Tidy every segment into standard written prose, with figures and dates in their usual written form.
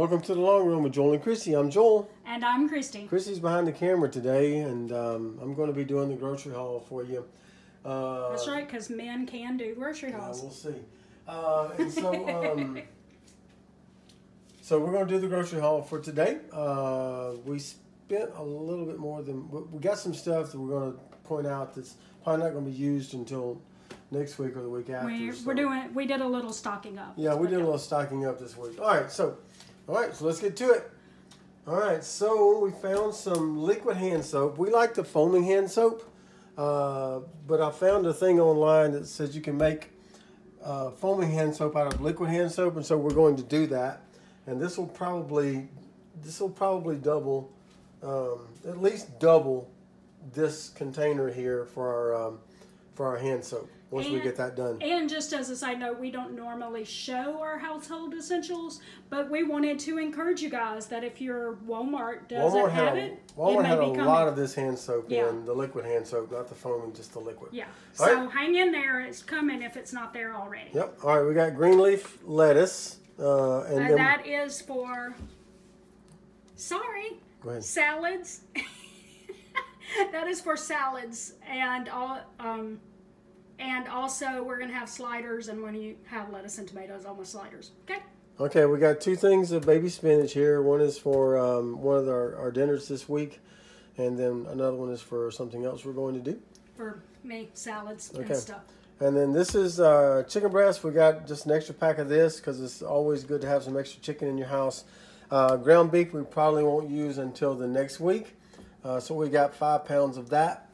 Welcome to The Long Room with Joel and Christy. I'm Joel. And I'm Christy. Christy's behind the camera today, and I'm going to be doing the grocery haul for you. That's right, because men can do grocery hauls. Yeah, we'll see. So we're going to do the grocery haul for today. We spent a little bit more than... We got some stuff that we're going to point out that's probably not going to be used until next week or the week after. We did a little stocking up. Yeah, we did a little stocking up this week. All right, so let's get to it. All right, so we found some liquid hand soap. We like the foaming hand soap, but I found a thing online that says you can make foaming hand soap out of liquid hand soap, and so we're going to do that. And this will probably double, at least double this container here for our hand soap. Once we get that done. And just as a side note, we don't normally show our household essentials, but we wanted to encourage you guys that if your Walmart doesn't have it, Walmart had a lot of this hand soap in, the liquid hand soap, not the foaming, just the liquid. Yeah, so hang in there. It's coming if it's not there already. Yep. All right, we got green leaf lettuce. And that is for, salads. That is for salads and all... And also, we're going to have sliders, and when you have lettuce and tomatoes, almost sliders. Okay? Okay, we got two things of baby spinach here. One is for one of our dinners this week, and then another one is for something else we're going to do. For me, salads and stuff. And then this is chicken breast. We got just an extra pack of this because it's always good to have some extra chicken in your house. Ground beef we probably won't use until the next week, so we got 5 pounds of that.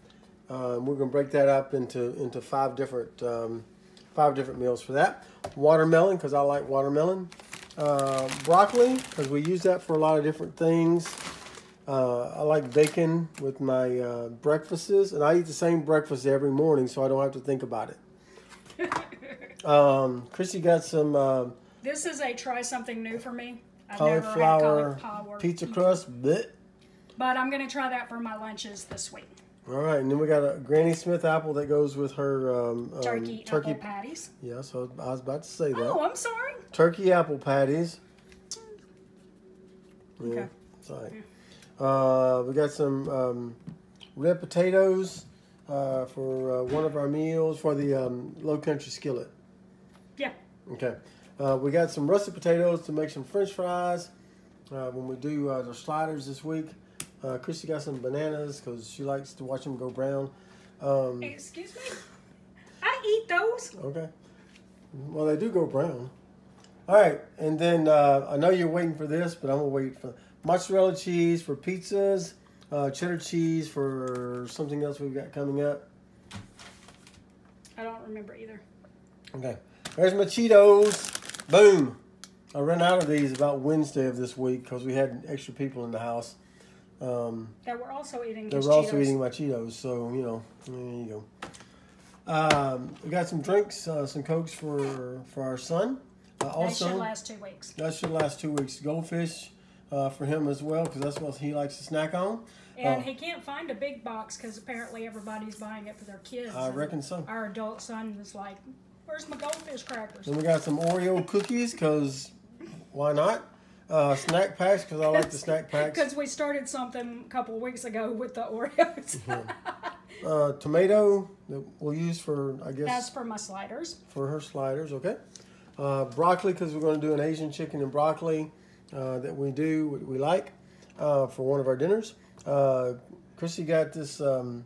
We're gonna break that up into five different meals for that. Watermelon, because I like watermelon. Broccoli, because we use that for a lot of different things. I like bacon with my breakfasts, and I eat the same breakfast every morning, so I don't have to think about it. Chrissy got some. This is a try something new for me. I've never had cauliflower pizza crust, but I'm gonna try that for my lunches this week. All right, and then we got a Granny Smith apple that goes with her turkey apple patties. Yeah, so I was about to say that. Oh, I'm sorry. Turkey apple patties. Yeah, okay. Sorry. Yeah. We got some red potatoes for one of our meals for the Low Country skillet. Yeah. Okay. We got some russet potatoes to make some French fries when we do the sliders this week. Christy got some bananas because she likes to watch them go brown. Excuse me? I eat those. Okay. Well, they do go brown. All right. And then I know you're waiting for this, but I'm going to wait for mozzarella cheese for pizzas, cheddar cheese for something else we've got coming up. I don't remember either. Okay. There's my Cheetos. Boom. I ran out of these about Wednesday of this week because we had extra people in the house. That we're also eating. They were also eating my Cheetos, so you know, there you go. We got some drinks, some Cokes for our son. Also, that should last 2 weeks. That should last 2 weeks. Goldfish for him as well, because that's what he likes to snack on. And he can't find a big box because apparently everybody's buying it for their kids. I reckon so. Our adult son was like, "Where's my Goldfish crackers?" And we got some Oreo cookies, because why not? Snack packs, because I like the snack packs. Because we started something a couple of weeks ago with the Oreos. Mm-hmm. Tomato that we'll use for, I guess. That's for my sliders. For her sliders, okay. Broccoli, because we're going to do an Asian chicken and broccoli that we like for one of our dinners. Chrissy got this.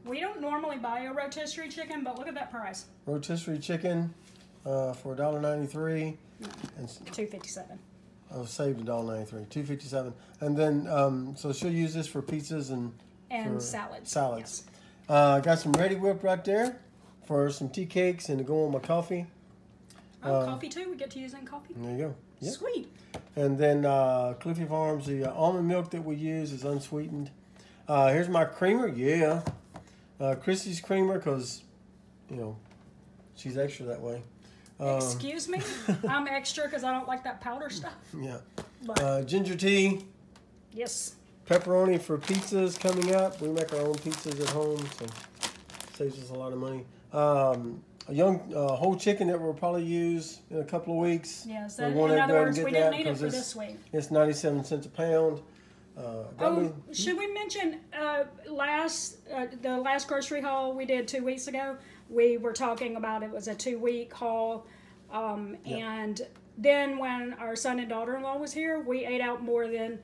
We don't normally buy a rotisserie chicken, but look at that price. Rotisserie chicken for $1.93. No, $2.57. I saved $1.93, $2.57, and then so she'll use this for pizzas and for salads. Yeah. Got some Ready Whip right there for some tea cakes and to go on my coffee. Coffee too. We get to use in coffee. There you go. Yep. Sweet. And then Cliffy Farms, the almond milk that we use is unsweetened. Here's my creamer. Yeah, Chrissy's creamer, because you know she's extra that way. Excuse me? I'm extra because I don't like that powder stuff. Yeah. Ginger tea. Yes. Pepperoni for pizzas coming up. We make our own pizzas at home, so saves us a lot of money. a young whole chicken that we'll probably use in a couple of weeks. Yes, yeah, so in other words, we didn't need it for this week. It's 97 cents a pound. Should we mention the last grocery haul we did 2 weeks ago? We were talking about it was a 2 week haul, and then when our son and daughter-in-law was here, we ate out more than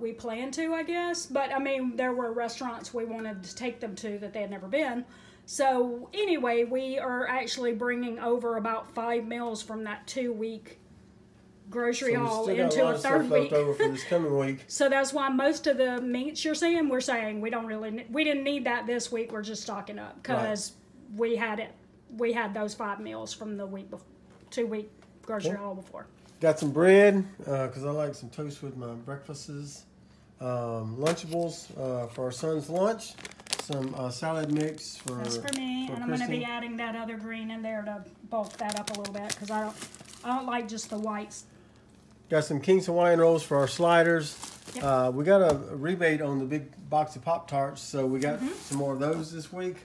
we planned to, I guess. But I mean, there were restaurants we wanted to take them to that they had never been. So anyway, we are actually bringing over about 5 meals from that 2 week grocery haul into a third week. For this coming week. So that's why most of the meats you're seeing, we're saying we don't really, we didn't need that this week. We're just stocking up because we had it. We had those 5 meals from the week before, 2 week grocery haul before. Got some bread because I like some toast with my breakfasts. Lunchables for our son's lunch. Some salad mix for. That's for me, and I'm going to be adding that other green in there to bulk that up a little bit because I don't like just the whites. Got some King's Hawaiian rolls for our sliders. Yep. We got a rebate on the big box of Pop-Tarts, so we got some more of those this week.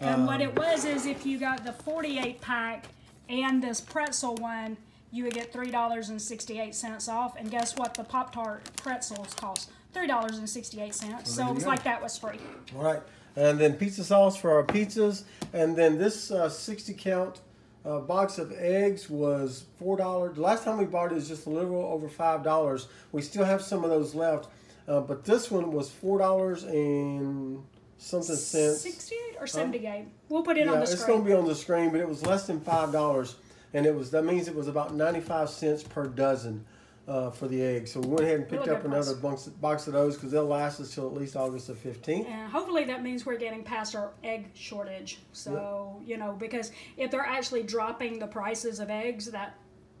And what it was is if you got the 48 pack and this pretzel one, you would get $3.68 off. And guess what? The Pop-Tart pretzels cost $3.68. Well, so it was like that was free. All right. And then pizza sauce for our pizzas. And then this 60 count box of eggs was $4. The last time we bought it was just a little over $5. We still have some of those left. But this one was $4 and something cents. 68 or 78. We'll put it on the screen. It's going to be on the screen, but it was less than $5. And it was, that means it was about 95 cents per dozen for the eggs. So we went ahead and picked up another box of those because they'll last us till at least August the 15th. And hopefully that means we're getting past our egg shortage. So, you know, because if they're actually dropping the prices of eggs, that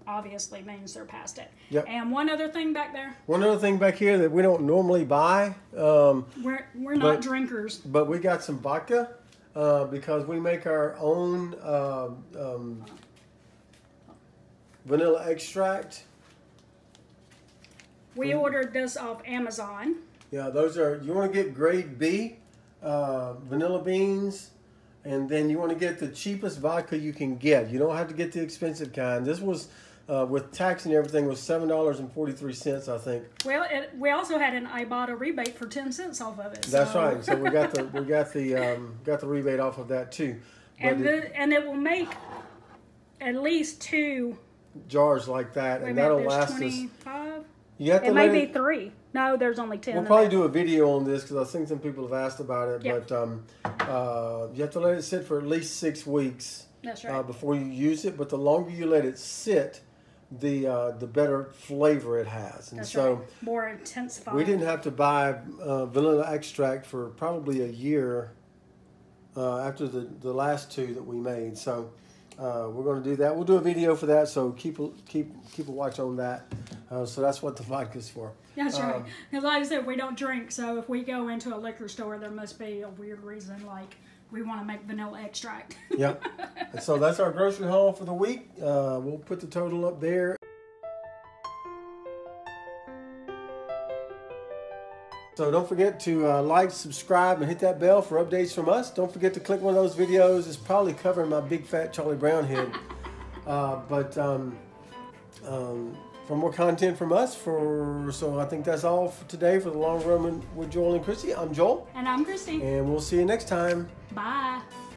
obviously means they're past it. Yep. And one other thing back there. One other thing back here that we don't normally buy. We're not drinkers. But we got some vodka because we make our own... vanilla extract. We ordered this off Amazon. Yeah, those are, you want to get grade B vanilla beans, and then you want to get the cheapest vodka you can get. You don't have to get the expensive kind. This was, with tax and everything, was $7.43, I think. Well, we also had an Ibotta rebate for 10 cents off of it. That's right. So we got the we got the rebate off of that too. But it will make at least 2 jars like that, and that'll last us. It may be 3. No, there's only 10. We'll probably do a video on this because I think some people have asked about it. Yep. But you have to let it sit for at least 6 weeks. That's right. Before you use it, but the longer you let it sit, the better flavor it has, and more intensified. We didn't have to buy vanilla extract for probably a year after the last 2 that we made. So. We're going to do that. We'll do a video for that, so keep a watch on that. So that's what the vodka's for. That's right. Because like I said, we don't drink, so if we go into a liquor store, there must be a weird reason, like we want to make vanilla extract. Yep. And so that's our grocery haul for the week. We'll put the total up there. So don't forget to like, subscribe, and hit that bell for updates from us. Don't forget to click one of those videos. It's probably covering my big fat Charlie Brown head. For more content from us, so I think that's all for today for The Long Room with Joel and Chrissy. I'm Joel. And I'm Chrissy. And we'll see you next time. Bye.